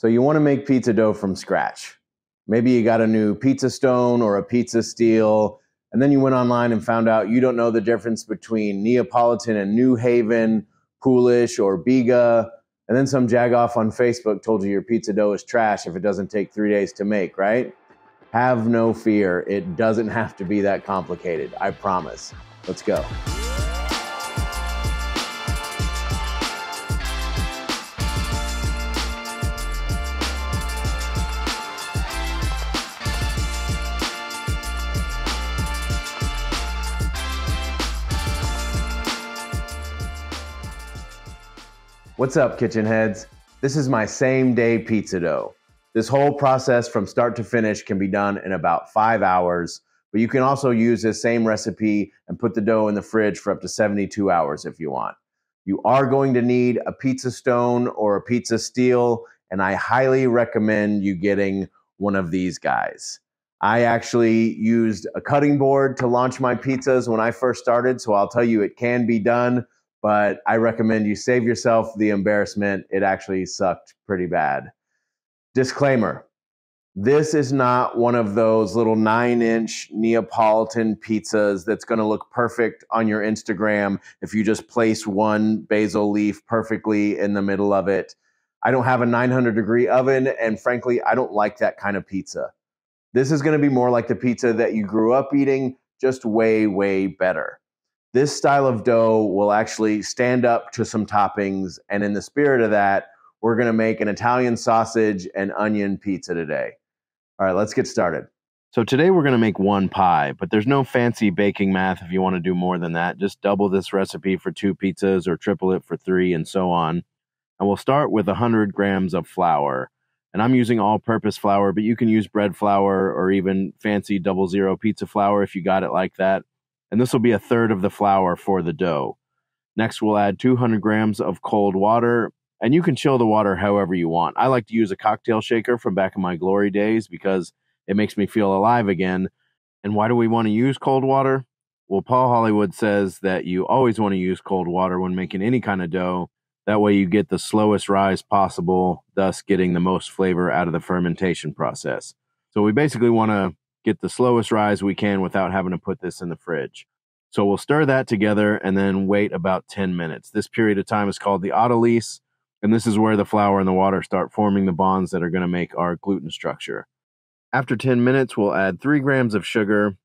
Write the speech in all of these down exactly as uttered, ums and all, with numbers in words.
So you want to make pizza dough from scratch. Maybe you got a new pizza stone or a pizza steel, and then you went online and found out you don't know the difference between Neapolitan and New Haven, Poolish or Biga, and then some jagoff on Facebook told you your pizza dough is trash if it doesn't take three days to make, right? Have no fear. It doesn't have to be that complicated. I promise. Let's go. What's up, Kitchen Heads? This is my same day pizza dough. This whole process from start to finish can be done in about five hours, but you can also use this same recipe and put the dough in the fridge for up to seventy-two hours if you want. You are going to need a pizza stone or a pizza steel, and I highly recommend you getting one of these guys. I actually used a cutting board to launch my pizzas when I first started, so I'll tell you it can be done. But I recommend you save yourself the embarrassment. It actually sucked pretty bad. Disclaimer, this is not one of those little nine-inch Neapolitan pizzas that's going to look perfect on your Instagram if you just place one basil leaf perfectly in the middle of it. I don't have a nine hundred degree oven, and frankly, I don't like that kind of pizza. This is going to be more like the pizza that you grew up eating, just way, way better. This style of dough will actually stand up to some toppings, and in the spirit of that, we're going to make an Italian sausage and onion pizza today. All right, let's get started. So today we're going to make one pie, but there's no fancy baking math if you want to do more than that. Just double this recipe for two pizzas or triple it for three and so on. And we'll start with one hundred grams of flour. And I'm using all-purpose flour, but you can use bread flour or even fancy double zero pizza flour if you got it like that. And this will be a third of the flour for the dough. Next, we'll add two hundred grams of cold water, and you can chill the water however you want. I like to use a cocktail shaker from back in my glory days because it makes me feel alive again. And why do we want to use cold water? Well, Paul Hollywood says that you always want to use cold water when making any kind of dough. That way you get the slowest rise possible, thus getting the most flavor out of the fermentation process. So we basically want to get the slowest rise we can without having to put this in the fridge. So we'll stir that together and then wait about ten minutes. This period of time is called the autolyse, and this is where the flour and the water start forming the bonds that are going to make our gluten structure. After ten minutes, we'll add three grams of sugar,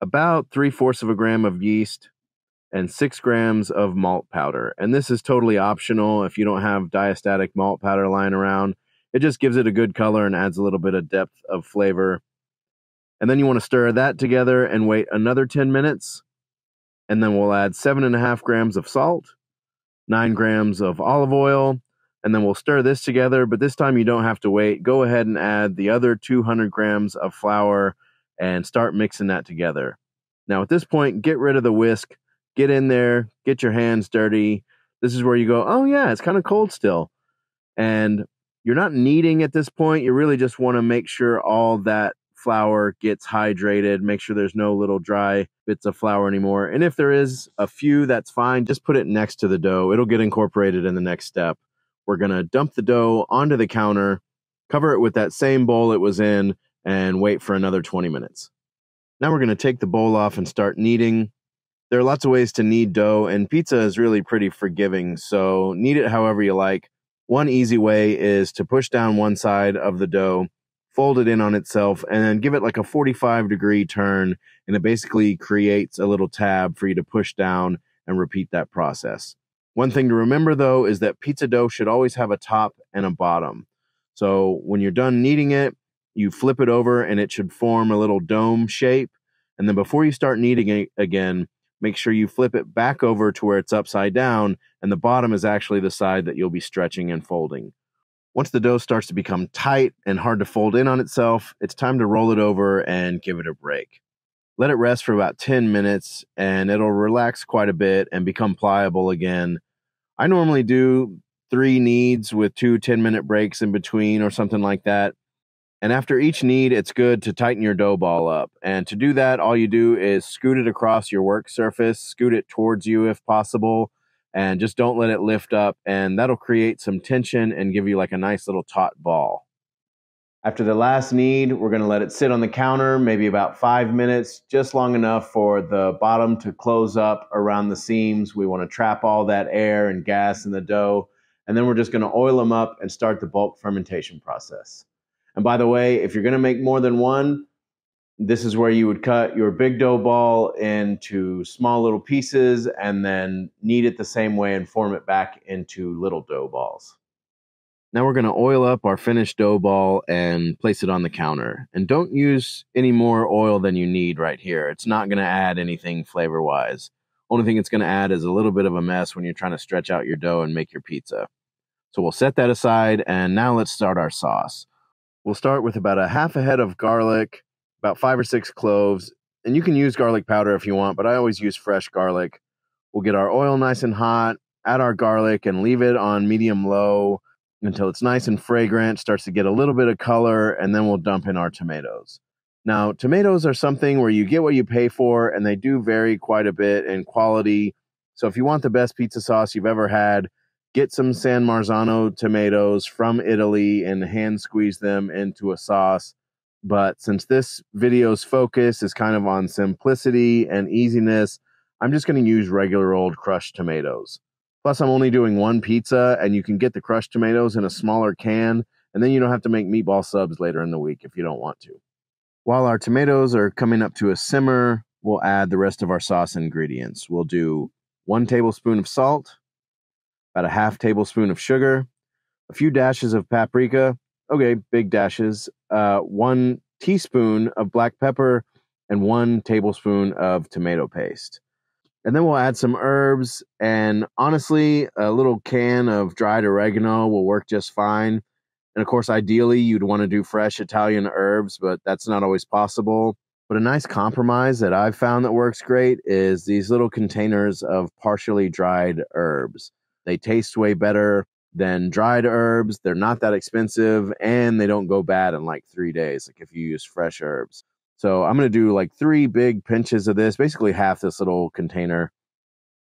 about three-fourths of a gram of yeast, and six grams of malt powder. And this is totally optional if you don't have diastatic malt powder lying around. It just gives it a good color and adds a little bit of depth of flavor. And then you want to stir that together and wait another ten minutes. And then we'll add seven and a half grams of salt, nine grams of olive oil, and then we'll stir this together. But this time you don't have to wait. Go ahead and add the other two hundred grams of flour and start mixing that together. Now at this point, get rid of the whisk, get in there, get your hands dirty. This is where you go, oh yeah, it's kind of cold still. And you're not kneading at this point. You really just want to make sure all that flour gets hydrated. Make sure there's no little dry bits of flour anymore. And if there is a few, that's fine. Just put it next to the dough. It'll get incorporated in the next step. We're going to dump the dough onto the counter, cover it with that same bowl it was in, and wait for another twenty minutes. Now we're going to take the bowl off and start kneading. There are lots of ways to knead dough, and pizza is really pretty forgiving, so knead it however you like. One easy way is to push down one side of the dough, fold it in on itself, and then give it like a forty-five degree turn, and it basically creates a little tab for you to push down and repeat that process. One thing to remember, though, is that pizza dough should always have a top and a bottom. So when you're done kneading it, you flip it over, and it should form a little dome shape. And then before you start kneading it again, make sure you flip it back over to where it's upside down, and the bottom is actually the side that you'll be stretching and folding. Once the dough starts to become tight and hard to fold in on itself, it's time to roll it over and give it a break. Let it rest for about ten minutes, and it'll relax quite a bit and become pliable again. I normally do three kneads with two ten minute breaks in between or something like that. And after each knead, it's good to tighten your dough ball up. And to do that, all you do is scoot it across your work surface, scoot it towards you if possible, and just don't let it lift up, and that'll create some tension and give you like a nice little taut ball. After the last knead, we're going to let it sit on the counter maybe about five minutes, just long enough for the bottom to close up around the seams. We want to trap all that air and gas in the dough, and then we're just going to oil them up and start the bulk fermentation process. And by the way, if you're going to make more than one, this is where you would cut your big dough ball into small little pieces and then knead it the same way and form it back into little dough balls. Now we're going to oil up our finished dough ball and place it on the counter. And don't use any more oil than you need right here. It's not going to add anything flavor-wise. Only thing it's going to add is a little bit of a mess when you're trying to stretch out your dough and make your pizza. So we'll set that aside, and now let's start our sauce. We'll start with about a half a head of garlic, about five or six cloves, and you can use garlic powder if you want, but I always use fresh garlic. We'll get our oil nice and hot, add our garlic, and leave it on medium-low until it's nice and fragrant, starts to get a little bit of color, and then we'll dump in our tomatoes. Now, tomatoes are something where you get what you pay for, and they do vary quite a bit in quality. So if you want the best pizza sauce you've ever had, get some San Marzano tomatoes from Italy and hand squeeze them into a sauce. But since this video's focus is kind of on simplicity and easiness, I'm just going to use regular old crushed tomatoes. Plus, I'm only doing one pizza, and you can get the crushed tomatoes in a smaller can, and then you don't have to make meatball subs later in the week if you don't want to. While our tomatoes are coming up to a simmer, we'll add the rest of our sauce ingredients. We'll do one tablespoon of salt, about a half tablespoon of sugar, a few dashes of paprika, okay, big dashes, uh, one teaspoon of black pepper, and one tablespoon of tomato paste. And then we'll add some herbs, and honestly, a little can of dried oregano will work just fine. And of course, ideally, you'd want to do fresh Italian herbs, but that's not always possible. But a nice compromise that I've found that works great is these little containers of partially dried herbs. They taste way better than dried herbs. They're not that expensive, and they don't go bad in like three days, like if you use fresh herbs. So I'm going to do like three big pinches of this, basically half this little container.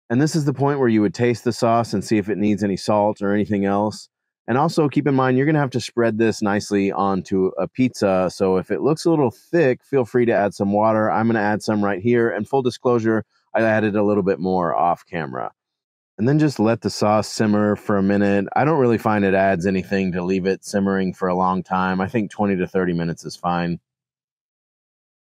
And this is the point where you would taste the sauce and see if it needs any salt or anything else. And also keep in mind, you're going to have to spread this nicely onto a pizza. So if it looks a little thick, feel free to add some water. I'm going to add some right here. And full disclosure, I added a little bit more off camera. And then just let the sauce simmer for a minute. I don't really find it adds anything to leave it simmering for a long time. I think twenty to thirty minutes is fine.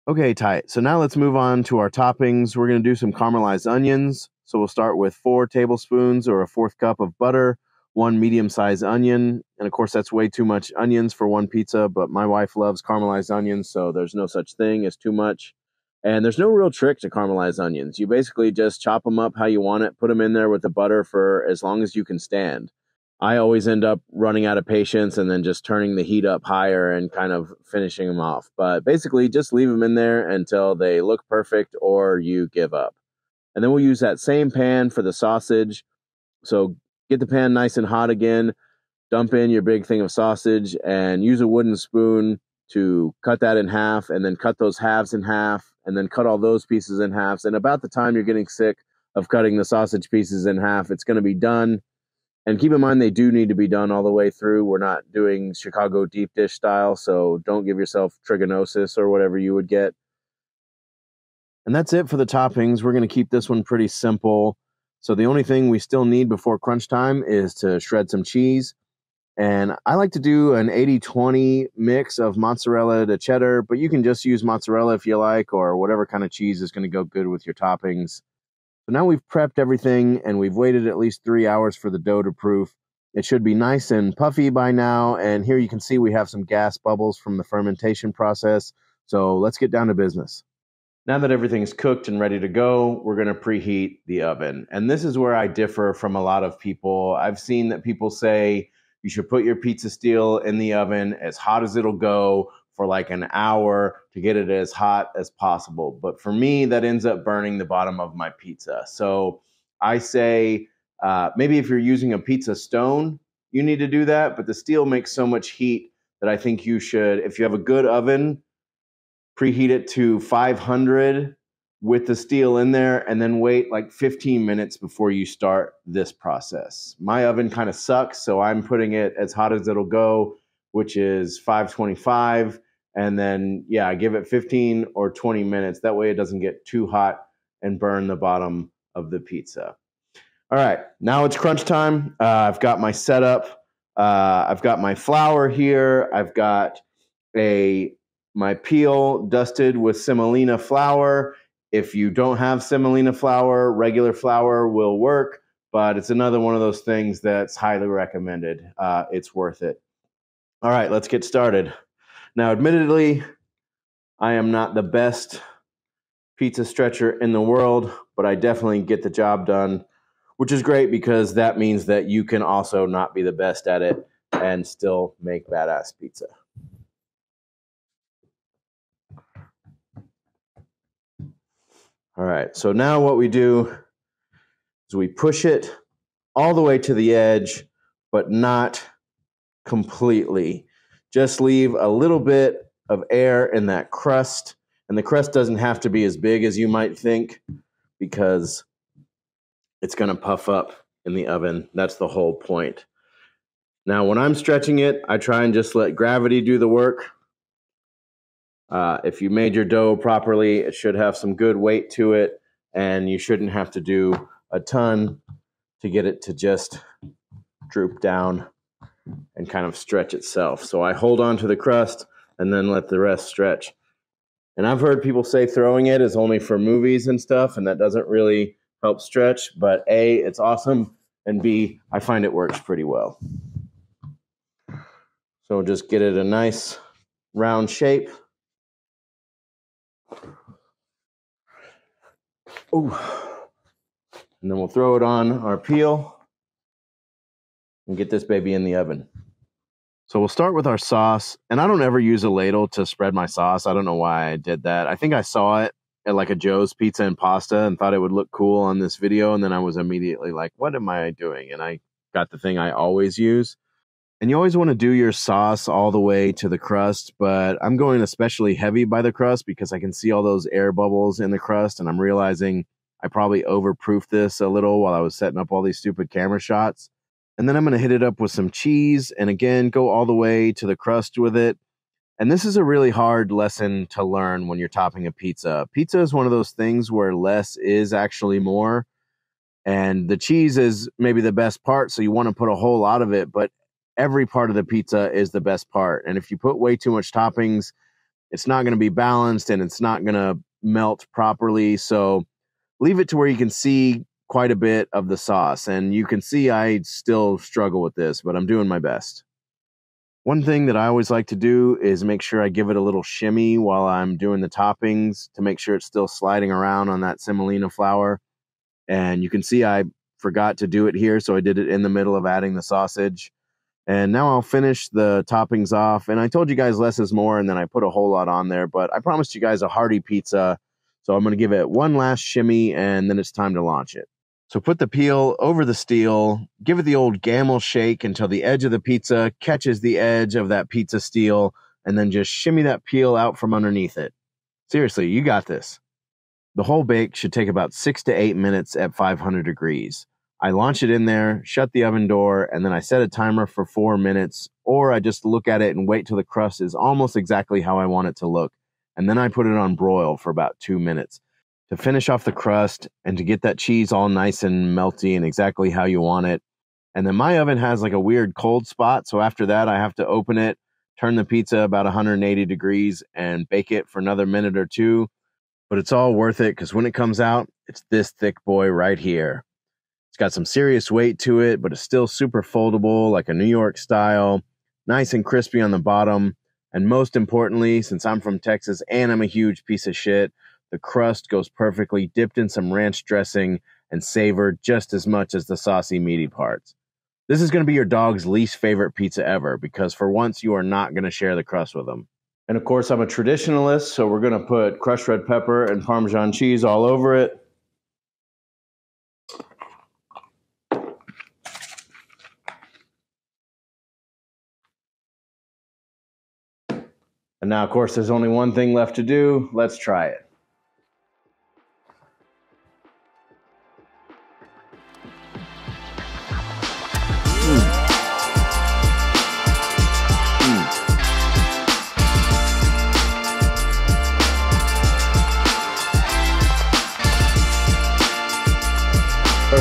Okay, tight. So now let's move on to our toppings. We're going to do some caramelized onions. So we'll start with four tablespoons or a fourth cup of butter, one medium-sized onion. And of course, that's way too much onions for one pizza, but my wife loves caramelized onions, so there's no such thing as too much. And there's no real trick to caramelized onions. You basically just chop them up how you want it, put them in there with the butter for as long as you can stand. I always end up running out of patience and then just turning the heat up higher and kind of finishing them off. But basically, just leave them in there until they look perfect or you give up. And then we'll use that same pan for the sausage. So get the pan nice and hot again. Dump in your big thing of sausage and use a wooden spoon to cut that in half, and then cut those halves in half, and then cut all those pieces in halves. And about the time you're getting sick of cutting the sausage pieces in half, it's going to be done. And keep in mind, they do need to be done all the way through. We're not doing Chicago deep dish style, so don't give yourself trigonosis or whatever you would get. And that's it for the toppings. We're going to keep this one pretty simple. So the only thing we still need before crunch time is to shred some cheese. And I like to do an eighty twenty mix of mozzarella to cheddar, but you can just use mozzarella if you like, or whatever kind of cheese is going to go good with your toppings. So now we've prepped everything, and we've waited at least three hours for the dough to proof. It should be nice and puffy by now, and here you can see we have some gas bubbles from the fermentation process. So let's get down to business. Now that everything's cooked and ready to go, we're going to preheat the oven. And this is where I differ from a lot of people. I've seen that people say you should put your pizza steel in the oven as hot as it'll go for like an hour to get it as hot as possible. But for me, that ends up burning the bottom of my pizza. So I say, uh, maybe if you're using a pizza stone, you need to do that, but the steel makes so much heat that I think you should, if you have a good oven, preheat it to five hundred with the steel in there, and then wait like fifteen minutes before you start this process. My oven kind of sucks, so I'm putting it as hot as it'll go, which is five twenty-five. And then, yeah, I give it fifteen or twenty minutes. That way it doesn't get too hot and burn the bottom of the pizza. All right, now it's crunch time. Uh, I've got my setup. Uh, I've got my flour here. I've got a my peel dusted with semolina flour. If you don't have semolina flour, regular flour will work, but it's another one of those things that's highly recommended. Uh, it's worth it. All right, let's get started. Now, admittedly, I am not the best pizza stretcher in the world, but I definitely get the job done, which is great because that means that you can also not be the best at it and still make badass pizza. All right, so now what we do is we push it all the way to the edge, but not completely. Just leave a little bit of air in that crust, and the crust doesn't have to be as big as you might think because it's gonna puff up in the oven. That's the whole point. Now, when I'm stretching it, I try and just let gravity do the work. Uh, if you made your dough properly, it should have some good weight to it, and you shouldn't have to do a ton to get it to just droop down and kind of stretch itself. So I hold on to the crust and then let the rest stretch. And I've heard people say throwing it is only for movies and stuff, and that doesn't really help stretch, but A, it's awesome, and B, I find it works pretty well. So just get it a nice round shape. Ooh. And then we'll throw it on our peel and get this baby in the oven. So we'll start with our sauce, and I don't ever use a ladle to spread my sauce. I don't know why I did that. I think I saw it at like a Joe's Pizza and Pasta and thought it would look cool on this video, and then I was immediately like, what am I doing? And I got the thing I always use. And you always want to do your sauce all the way to the crust, but I'm going especially heavy by the crust because I can see all those air bubbles in the crust, and I'm realizing I probably overproofed this a little while I was setting up all these stupid camera shots. And then I'm going to hit it up with some cheese, and again, go all the way to the crust with it. And this is a really hard lesson to learn when you're topping a pizza. Pizza is one of those things where less is actually more, and the cheese is maybe the best part, so you want to put a whole lot of it, but every part of the pizza is the best part. And if you put way too much toppings, it's not going to be balanced and it's not going to melt properly. So leave it to where you can see quite a bit of the sauce. And you can see I still struggle with this, but I'm doing my best. One thing that I always like to do is make sure I give it a little shimmy while I'm doing the toppings to make sure it's still sliding around on that semolina flour. And you can see I forgot to do it here, so I did it in the middle of adding the sausage. And now I'll finish the toppings off. And I told you guys less is more, and then I put a whole lot on there. But I promised you guys a hearty pizza, so I'm going to give it one last shimmy, and then it's time to launch it. So put the peel over the steel, give it the old gamble shake until the edge of the pizza catches the edge of that pizza steel, and then just shimmy that peel out from underneath it. Seriously, you got this. The whole bake should take about six to eight minutes at five hundred degrees. I launch it in there, shut the oven door, and then I set a timer for four minutes, or I just look at it and wait till the crust is almost exactly how I want it to look. And then I put it on broil for about two minutes to finish off the crust and to get that cheese all nice and melty and exactly how you want it. And then my oven has like a weird cold spot, so after that I have to open it, turn the pizza about one hundred eighty degrees, and bake it for another minute or two. But it's all worth it because when it comes out, it's this thick boy right here. It's got some serious weight to it, but it's still super foldable, like a New York style, nice and crispy on the bottom. And most importantly, since I'm from Texas and I'm a huge piece of shit, the crust goes perfectly, dipped in some ranch dressing and savored just as much as the saucy, meaty parts. This is going to be your dog's least favorite pizza ever because for once you are not going to share the crust with them. And of course, I'm a traditionalist, so we're going to put crushed red pepper and Parmesan cheese all over it. And now, of course, there's only one thing left to do. Let's try it.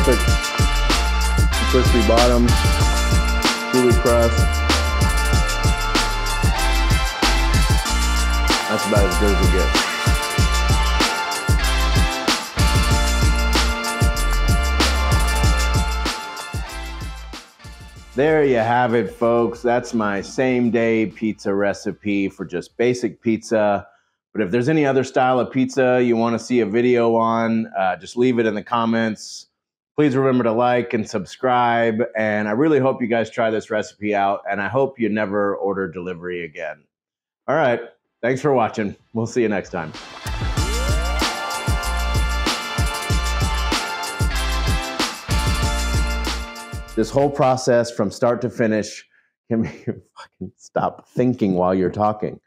perfect crispy bottom, really crust. That's about as good as it gets. There you have it, folks. That's my same day pizza recipe for just basic pizza. But if there's any other style of pizza you want to see a video on, uh, just leave it in the comments. Please remember to like and subscribe. And I really hope you guys try this recipe out. And I hope you never order delivery again. All right. Thanks for watching. We'll see you next time. This whole process from start to finish can make you fucking stop thinking while you're talking.